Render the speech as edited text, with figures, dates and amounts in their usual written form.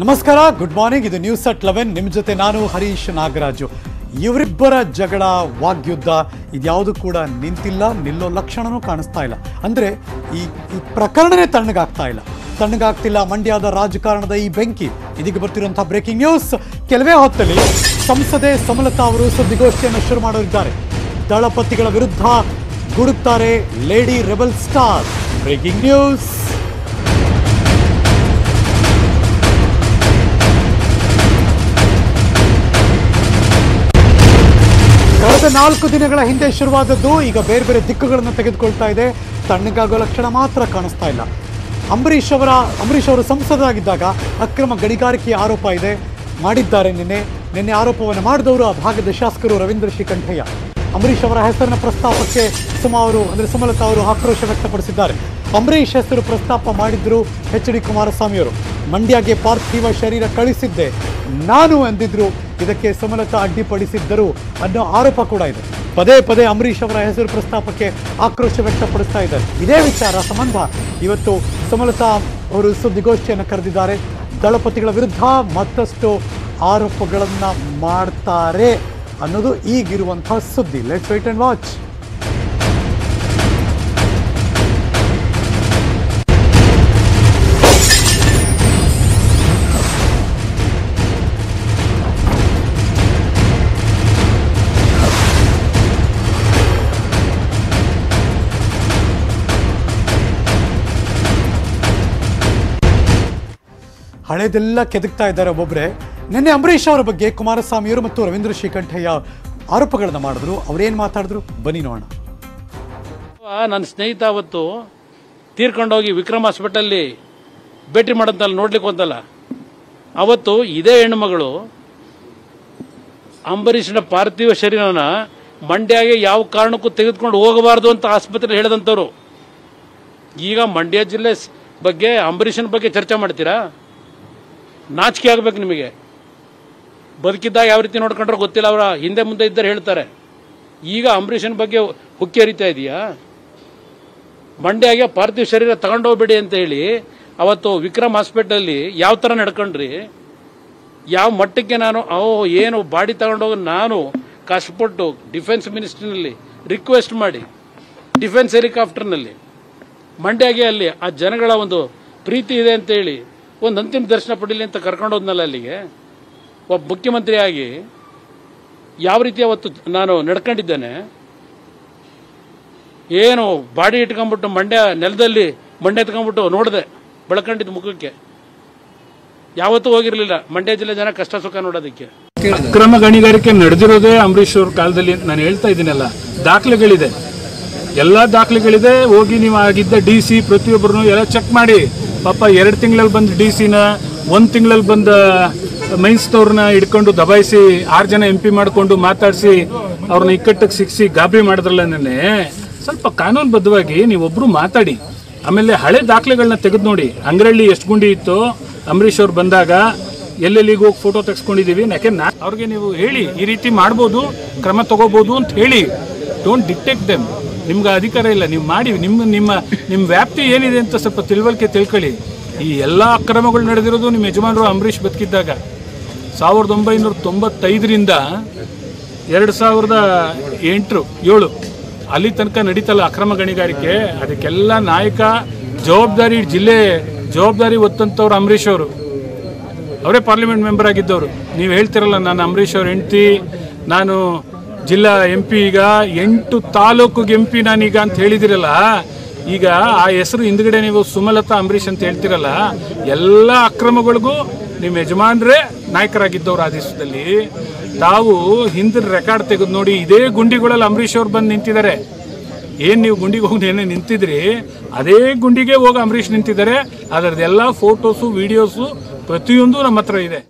ನಮಸ್ಕಾರ good morning ಇದು news at 11 ನಿಮ್ಮ ಜೊತೆ ನಾನು ಹರೀಶ್ ನಾಗರಾಜು ಇವರಿಬ್ಬರ ಜಗಳ ವಾಗ್ಯುದ್ಧ ಇದ್ಯಾವುದು ಕೂಡ ನಿಂತಿಲ್ಲ ನಿಲ್ಲೋ ಲಕ್ಷಣನೂ ಕಾಣಿಸ್ತಾ ಇಲ್ಲ ಅಂದ್ರೆ ಈ ಪ್ರಕರಣನೇ ತಣ್ಣಗಾಗ್ತಿಲ್ಲ ಮಂಡ್ಯದ ರಾಜಕಾರಣದ ಈ ಬೆಂಕಿ ಇದಕ್ಕೆ ಬರ್ತಿರೋಂತ ಬ್ರೇಕಿಂಗ್ ನ್ಯೂಸ್ ಕೆಲವೇ ಹೊತ್ತಲ್ಲಿ ಸಂಸದೆ ಸುಮಲತಾ ಅವರು ಸುದ್ದಿಗೋಷ್ಠಿಯನ್ನು ಶುರು ಮಾಡಿದ್ದಾರೆ ದಳಪತಿಗಳ ವಿರುದ್ಧ ಗುಡುಕ್ತಾರೆ lady rebel star breaking news ನಾಲ್ಕು ದಿನಗಳ ಹಿಂದೆ ಶುರುವಾದದ್ದು ಈಗ ಬೇರೆ ಬೇರೆ ದಿಕ್ಕುಗಳನ್ನು ತೆಗೆದುಕೊಳ್ತಾ ಇದೆ ತಣ್ಣಗಾಗೋ ಲಕ್ಷಣ ಮಾತ್ರ ಕಾಣಿಸ್ತಾ ಇಲ್ಲ ಅಂಬರೀಶ್ ಅವರು ಸಂಸದರಾಗಿದ್ದಾಗ ಅಕ್ರಮ ಗಣಿಗಾರಿಕೆ ಆರೋಪ ಇದೆ ಮಾಡಿದ್ದಾರೆ ನಿನ್ನೆ ಆರೋಪವನ್ನು ಮಾಡಿದವರು ಆ ಭಾಗದ ಶಾಸಕರು ರವೀಂದ್ರ ಶ್ರೀಕಂಠಯ್ಯ ಅಂಬರೀಶ್ ಅವರ ಹೆಸರಿನ ಪ್ರಸ್ತಾಪಕ್ಕೆ ಸುಮಲತಾ ಅವರು ಆಕ್ರೋಶ ವ್ಯಕ್ತಪಡಿಸಿದ್ದಾರೆ ಅಂಬರೀಶ್ ಹೆಸರು ಪ್ರಸ್ತಾಪ ಮಾಡಿದ್ರು H.D. ಕುಮಾರಸ್ವಾಮಿ ಅವರು ಮಂಡ್ಯಗೆ ಪಾರ್ಥಿವ ಶರೀರ ಕಳಿಸಿದ್ದೆ ನಾನು ಅಂದಿದ್ರು ಇದಕ್ಕೆ ಸುಮಲತಾ ಅಡ್ಡಿಪಡಿಸಿದ್ದರು ಅನ್ನೋ ಆರೋಪ ಕೂಡ ಇದೆ ಪದೇ ಪದೇ ಅಂಬರೀಶ್ ಅವರ ಹೆಸರು ಪ್ರಸ್ತಾಪಕ್ಕೆ ಆಕ್ರೋಶ ವ್ಯಕ್ತಪಡಿಸ್ತಾ ಇದ್ದಾರೆ ಇದೇ ವಿಚಾರ ಸಂಬಂಧ ಇವತ್ತು ಸುಮಲತಾ ಅವರು ಸುದ್ದಿಗೋಷ್ಠಿಯನ್ನು ಕರೆದಿದ್ದಾರೆ ದಳಪತಿಗಳ ವಿರುದ್ಧ ಮತ್ತಷ್ಟು ಆರೋಪಗಳನ್ನು ಮಾಡ್ತಾರೆ ಅನ್ನೋದು ಈಗಿರುವಂತಹ ಸುದ್ದಿ ಲೆಟ್ಸ್ ವೇಟ್ ಅಂಡ್ ವಾಚ್ ಹಳೆದೆಲ್ಲ ಕೆದಕ್ತಾ ಇದ್ದಾರೆ ಒಬ್ಬೊಬ್ಬರೇ ನಿನ್ನೆ ಅಂಬರೀಶ್ ಅವರ ಬಗ್ಗೆ ಕುಮಾರಸ್ವಾಮಿಯವರು ಮತ್ತು ರವೀಂದ್ರ ಶ್ರೀಕಂಠಯ್ಯ ಆರೋಪಗಳನ್ನು ಮಾಡಿದ್ರು ಅವರೇನು ಮಾತಾಡಿದ್ರು ಬನ್ನಿ ನೋಡೋಣ ನನ್ನ ಸ್ನೇಹಿತ ಅವತ್ತು ತೀರ್ಕೊಂಡೋಗಿ ವಿಕ್ರಮ್ ಹಾಸ್ಪಿಟಲಲ್ಲಿ ಭೇಟಿ ಮಾಡೋದಲ್ಲ ನೋಡ್ಲಿಕ್ಕೆ ಒಂದಲ್ಲ ಅವತ್ತು ಇದೇ ಹೆಣ್ಣುಮಗಳು ಅಂಬರೀಷ್ನ ಪಾರ್ಥಿವ ಶರೀರನ ಮಂಡ್ಯಗೆ ಯಾವ ಕಾರಣಕ್ಕೂ ತೆಗೆದುಕೊಂಡು ಹೋಗಬಾರ್ದು ಅಂತ ಆಸ್ಪತ್ರೆ ಹೇಳಿದಂಥವ್ರು ಈಗ ಮಂಡ್ಯ ಜಿಲ್ಲೆ ಬಗ್ಗೆ ಅಂಬರೀಷನ ಬಗ್ಗೆ ಚರ್ಚೆ ಮಾಡ್ತೀರಾ ನಾಚಿಕೆ ಆಗಬೇಕು ನಿಮಗೆ ಬದುಕಿದ್ದಾಗ ಯಾವ ರೀತಿ ನೋಡ್ಕೊಂಡ್ರೆ ಗೊತ್ತಿಲ್ಲ ಅವರ ಹಿಂದೆ ಮುಂದೆ ಇದ್ದರೆ ಹೇಳ್ತಾರೆ ಈಗ ಅಂಬರೀಷನ ಬಗ್ಗೆ ಹುಕ್ಕಿ ಹರಿತಾ ಇದೆಯಾ ಮಂಡ್ಯಾಗೆ ಪಾರ್ಥಿವ ಶರೀರ ತಗೊಂಡೋಗ್ಬೇಡಿ ಅಂತ ಹೇಳಿ ಅವತ್ತು ವಿಕ್ರಮ್ ಹಾಸ್ಪಿಟಲಲ್ಲಿ ಯಾವ ಥರ ನಡ್ಕೊಂಡ್ರಿ ಯಾವ ಮಟ್ಟಕ್ಕೆ ನಾನು ಏನು ಬಾಡಿ ತಗೊಂಡೋಗಿ ನಾನು ಕಷ್ಟಪಟ್ಟು ಡಿಫೆನ್ಸ್ ಮಿನಿಸ್ಟ್ರಿನಲ್ಲಿ ರಿಕ್ವೆಸ್ಟ್ ಮಾಡಿ ಡಿಫೆನ್ಸ್ ಹೆಲಿಕಾಪ್ಟರ್ನಲ್ಲಿ ಮಂಡ್ಯಾಗೆ ಅಲ್ಲಿ ಆ ಜನಗಳ ಒಂದು ಪ್ರೀತಿ ಇದೆ ಅಂತೇಳಿ ಒಂದು ಅಂತಿಮ ದರ್ಶನ ಪಡೀಲಿ ಅಂತ ಕರ್ಕೊಂಡೋದ್ನಲ್ಲ ಅಲ್ಲಿಗೆ ಒಬ್ಬ ಮುಖ್ಯಮಂತ್ರಿಯಾಗಿ ಯಾವ ರೀತಿ ಅವತ್ತು ನಾನು ನಡ್ಕೊಂಡಿದ್ದೇನೆ ಏನು ಬಾಡಿ ಇಟ್ಕೊಂಡ್ಬಿಟ್ಟು ಮಂಡ್ಯ ನೆಲದಲ್ಲಿ ಮಂಡ್ಯ ಎತ್ಕೊಂಡ್ಬಿಟ್ಟು ನೋಡಿದೆ ಬೆಳ್ಕೊಂಡಿದ್ದ ಮುಖಕ್ಕೆ ಯಾವತ್ತೂ ಹೋಗಿರಲಿಲ್ಲ ಮಂಡ್ಯ ಜಿಲ್ಲೆ ಜನ ಕಷ್ಟ ಸುಖ ನೋಡೋದಕ್ಕೆ ಅಕ್ರಮ ಗಣಿಗಾರಿಕೆ ನಡೆದಿರೋದೇ ಅಂಬರೀಶ್ ಅವ್ರ ಕಾಲದಲ್ಲಿ ನಾನು ಹೇಳ್ತಾ ಇದ್ದೀನಲ್ಲ ದಾಖಲೆಗಳಿದೆ ಎಲ್ಲ ದಾಖಲೆಗಳಿದೆ ಹೋಗಿ ನೀವು ಆಗಿದ್ದ DC ಪ್ರತಿಯೊಬ್ಬರನ್ನು ಎಲ್ಲ ಚೆಕ್ ಮಾಡಿ ಪಾಪ 2 ತಿಂಗಳಲ್ಲಿ ಬಂದು DC ನ 1 ತಿಂಗಳಲ್ಲಿ ಬಂದ ಮೈನ್ಸ್ತವ್ರನ್ನ ಹಿಡ್ಕೊಂಡು ದಬಾಯಿಸಿ 6 ಜನ MP ಮಾಡಿಕೊಂಡು ಮಾತಾಡಿಸಿ ಅವ್ರನ್ನ ಇಕ್ಕಟ್ಟಿಗೆ ಸಿಕ್ಕಿಸಿ ಗಾಬರಿ ಮಾಡಿದ್ರಲ್ಲ ನೆನ್ನೆ ಸ್ವಲ್ಪ ಕಾನೂನುಬದ್ಧವಾಗಿ ನೀವೊಬ್ಬರು ಮಾತಾಡಿ ಆಮೇಲೆ ಹಳೆ ದಾಖಲೆಗಳನ್ನ ತೆಗೆದು ನೋಡಿ ಅಂಗರಳ್ಳಿ ಎಷ್ಟು ಗುಂಡಿ ಇತ್ತು ಅಂಬರೀಶ್ ಅವ್ರು ಬಂದಾಗ ಎಲ್ಲೆಲ್ಲಿಗೆ ಹೋಗಿ ಫೋಟೋ ತೆಗೆಸ್ಕೊಂಡಿದ್ದೀವಿ ಯಾಕೆ ಅವ್ರಿಗೆ ನೀವು ಹೇಳಿ ಈ ರೀತಿ ಮಾಡ್ಬೋದು ಕ್ರಮ ತಗೋಬೋದು ಅಂತ ಹೇಳಿ ಡೋಂಟ್ ಡಿಟೆಕ್ಟ್ ದೆಮ್ ನಿಮ್ಗೆ ಅಧಿಕಾರ ಇಲ್ಲ ನೀವು ಮಾಡಿ ನಿಮ್ಮ ವ್ಯಾಪ್ತಿ ಏನಿದೆ ಅಂತ ಸ್ವಲ್ಪ ತಿಳುವಳಿಕೆ ತಿಳ್ಕೊಳ್ಳಿ ಈ ಎಲ್ಲ ಅಕ್ರಮಗಳು ನಡೆದಿರೋದು ನಿಮ್ಮ ಯಜಮಾನರು ಅಂಬರೀಷ್ ಬದುಕಿದ್ದಾಗ 1995ರಿಂದ 2008-7 ಅಲ್ಲಿ ತನಕ ನಡೀತಲ್ಲ ಅಕ್ರಮ ಗಣಿಗಾರಿಕೆ ಅದಕ್ಕೆಲ್ಲ ನಾಯಕ ಜವಾಬ್ದಾರಿ ಜಿಲ್ಲೆ ಜವಾಬ್ದಾರಿ ಹೊತ್ತಂಥವ್ರು ಅಂಬರೀಷ್ ಅವರು ಅವರೇ ಪಾರ್ಲಿಮೆಂಟ್ ಮೆಂಬರ್ ಆಗಿದ್ದವರು ನೀವು ಹೇಳ್ತಿರಲ್ಲ ನಾನು ಅಂಬರೀಷ್ ಅವ್ರ ಹೆಂಡ್ತಿ ನಾನು ಜಿಲ್ಲಾ MP ಈಗ 8 ತಾಲೂಕಿಗೆ MP ನಾನೀಗ ಅಂತ ಹೇಳಿದಿರಲ್ಲ ಈಗ ಆ ಹೆಸರು ಹಿಂದ್ಗಡೆ ನೀವು ಸುಮಲತಾ ಅಂಬರೀಷ್ ಅಂತ ಹೇಳ್ತಿರಲ್ಲ ಎಲ್ಲ ಅಕ್ರಮಗಳಿಗೂ ನಿಮ್ಮ ಯಜಮಾನ್ರೇ ನಾಯಕರಾಗಿದ್ದವ್ರ ಆ ದೇಶದಲ್ಲಿ ತಾವು ಹಿಂದಿನ ರೆಕಾರ್ಡ್ ತೆಗೆದು ನೋಡಿ ಇದೇ ಗುಂಡಿಗಳಲ್ಲಿ ಅಂಬರೀಷ್ ಅವ್ರು ಬಂದು ನಿಂತಿದ್ದಾರೆ ಏನು ನೀವು ಗುಂಡಿಗೆ ಹೋಗಿ ಏನೇ ನಿಂತಿದ್ರಿ ಅದೇ ಗುಂಡಿಗೆ ಹೋಗಿ ಅಂಬರೀಷ್ ನಿಂತಿದ್ದಾರೆ ಅದರದ್ದೆಲ್ಲ ಫೋಟೋಸು ವಿಡಿಯೋಸು ಪ್ರತಿಯೊಂದು ನಮ್ಮ ಹತ್ರ ಇದೆ